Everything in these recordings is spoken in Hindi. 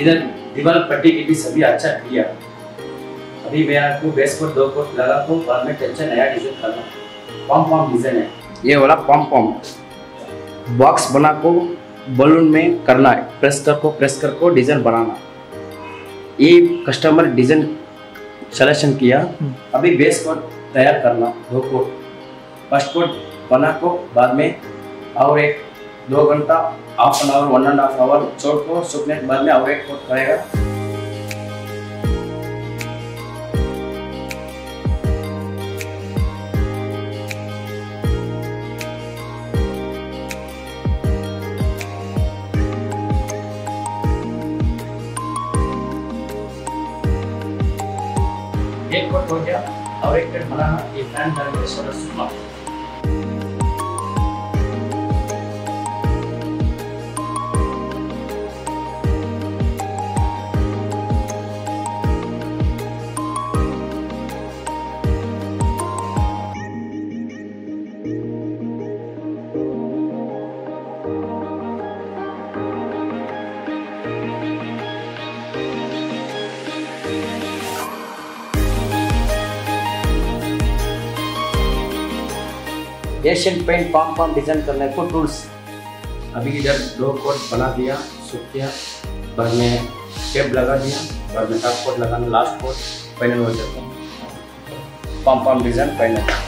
इधर दीवार पट्टी की भी सभी अच्छा किया। अभी मैं आपको बेस कोट 2 कोट लगा को बाद में टेंशन नया डिजाइन करना। पॉम्पॉम डिजाइन है ये वाला। पॉम्पॉम बॉक्स बना को बलून में करना है, प्रेस कर को डिजाइन बनाना। ये कस्टमर डिजाइन सिलेक्शन किया। अभी बेस कोट तैयार करना 2 कोट, फर्स्ट कोट बना को बाद में और एक 2 घंटा हाफ एन आवर 1.5 आवर छोड़ को सुखने बाद में और एक कोट करेगा। एक कोट हो गया और एक कट बनाना। ये फैन करेंगे सोलर सुखा। एशियन पेंट पॉम्पॉम डिजाइन करने को टूल्स। अभी इधर 2 कोट बना दिया, सूख किया, बाद में टेप लगा दिया, बाद में टॉप कोट लगाना, लास्ट कोट फाइनल हो जाता है। Pompom design final.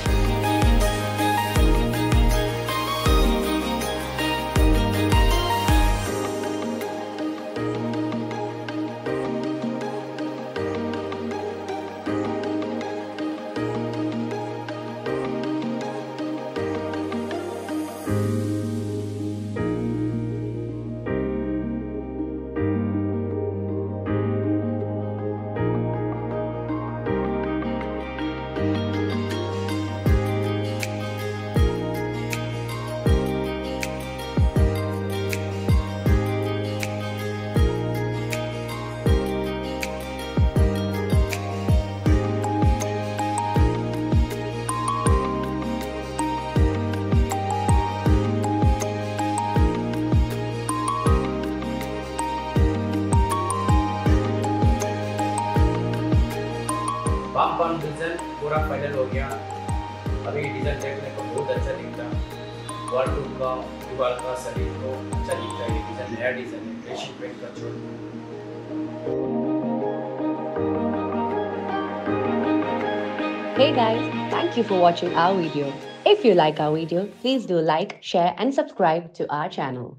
Pompom design पूरा फाइनल हो गया। अभी डिजाइन देखने को बहुत अच्छा दिखता है। वॉल टूल का, दीवार का, शरीर को अच्छा दिखता है। डिजाइन नया डिजाइन है, एशियन पेंट का छोड़। Hey guys, thank you for watching our video. If you like our video, please do like, share and subscribe to our channel.